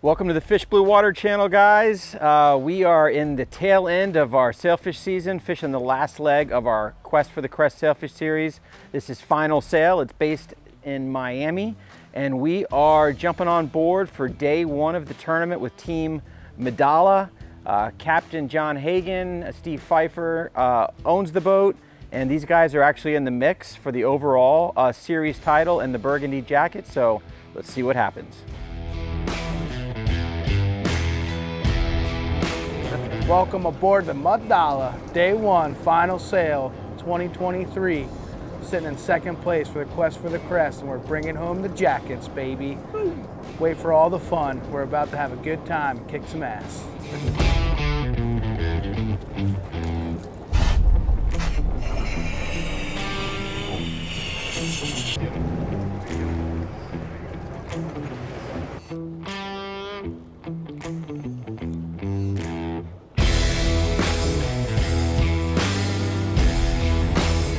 Welcome to the Fish Blue Water Channel, guys. We are in the tail end of our sailfish season, fishing the last leg of our Quest for the Crest Sailfish Series. This is Final Sail. It's based in Miami, and we are jumping on board for day one of the tournament with Team MDALA. Captain John Hagen, Steve Pfeiffer owns the boat, and these guys are actually in the mix for the overall series title and the burgundy jacket, so let's see what happens. Welcome aboard the MDALA, Day 1, Final Sail 2023. Sitting in second place for the Quest for the Crest, and we're bringing home the jackets, baby. Wait for all the fun. We're about to have a good time and kick some ass.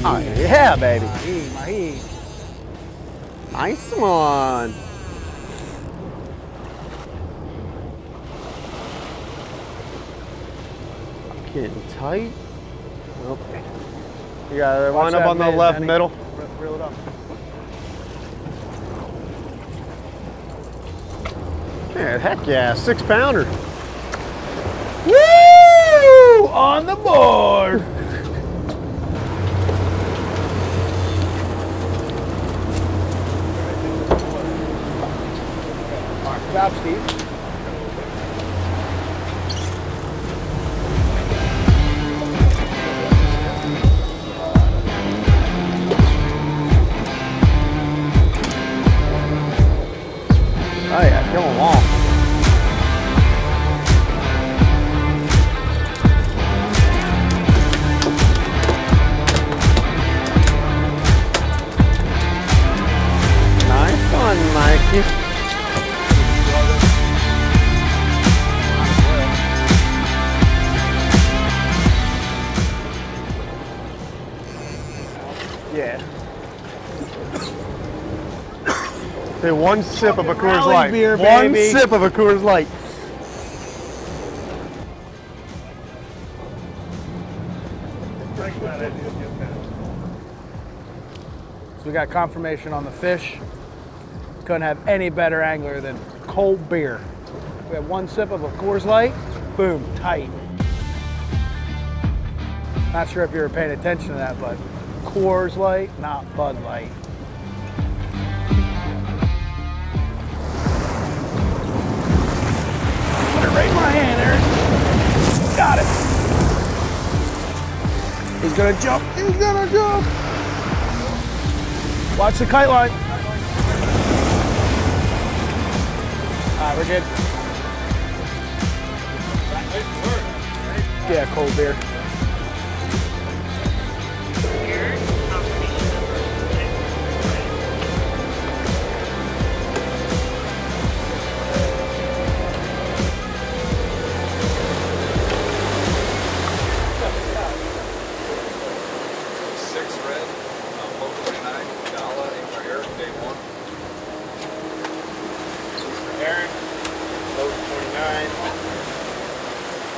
Oh, yeah, baby. Mahi. Nice one. Getting tight. Okay. You got the one up on the left middle. Reel it up. Yeah, heck yeah, 6-pounder. Woo! On the board. Good job, Steve. Oh yeah, come along. Nice one, Mikey. Yeah. Hey, one sip of a Coors Light. Beer, one sip of a Coors Light. So we got confirmation on the fish. Couldn't have any better angler than cold beer. We had one sip of a Coors Light, boom, tight. Not sure if you were paying attention to that, but Coors Light, not Bud Light. Put it right in my hand there. Got it. He's gonna jump. He's gonna jump. Watch the kite line. All right, we're good. Yeah, cold beer.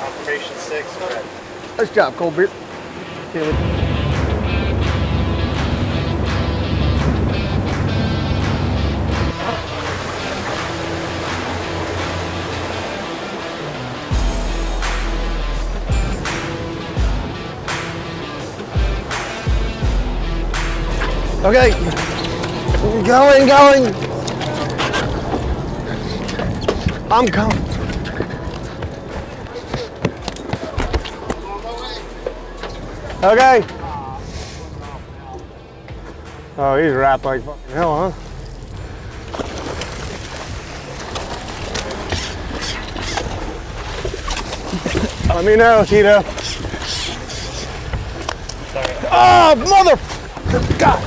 Confirmation 6, red. Nice job, cold beer. Okay, going. I'm coming. Okay. Oh, he's wrapped like fucking hell, huh? Let me know, Tito. Sorry. Oh, mother! God!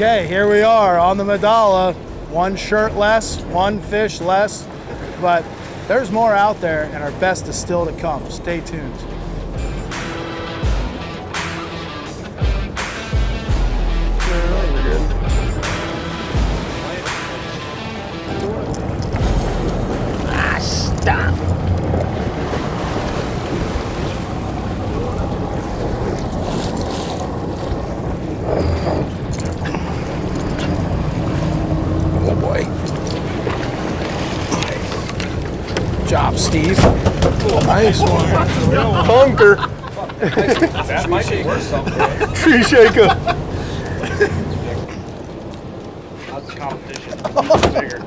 Okay, here we are on the MDALA. One shirt less, one fish less, but there's more out there and our best is still to come. Stay tuned. Steve. Oh, nice one. Bunker. That might be worth something. Tree shaker. How's the competition? Bigger.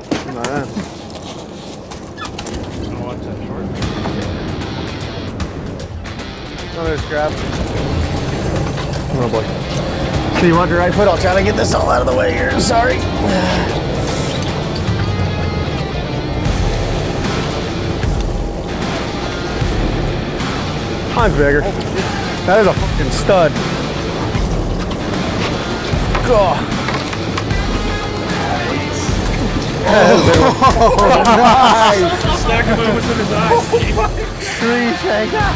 Oh, there's crab. Oh boy. So you want your right foot? I'll try to get this all out of the way here. Sorry. I'm bigger. That is a fucking stud. God. Nice. Oh, nice. Snack him over to his eyes. Tree shaker.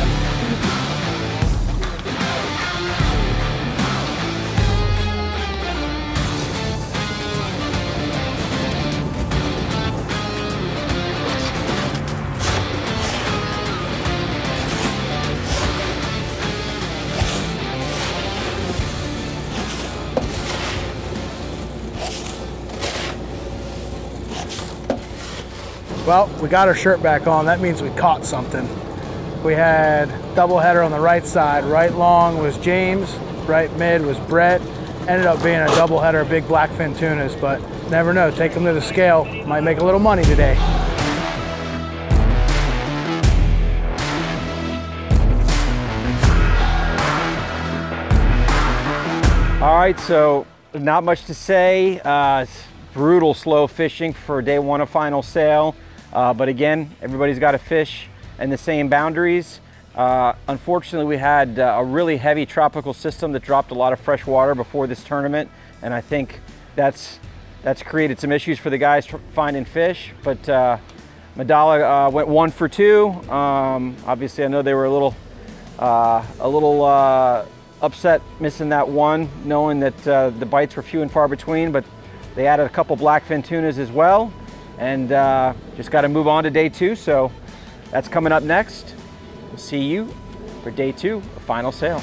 Well, we got our shirt back on. That means we caught something. We had double header on the right side. Right long was James, right mid was Brett. Ended up being a double header of big blackfin tunas, but never know, take them to the scale. Might make a little money today. All right, so not much to say. Brutal slow fishing for day one of Final Sail. But again, everybody's got to fish in the same boundaries. Unfortunately, we had a really heavy tropical system that dropped a lot of fresh water before this tournament. And I think that's created some issues for the guys finding fish. But MDALA went 1 for 2. Obviously, I know they were a little upset missing that one, knowing that the bites were few and far between. But they added a couple blackfin tunas as well. And just got to move on to day 2. So that's coming up next. We'll see you for day 2 of Final Sail.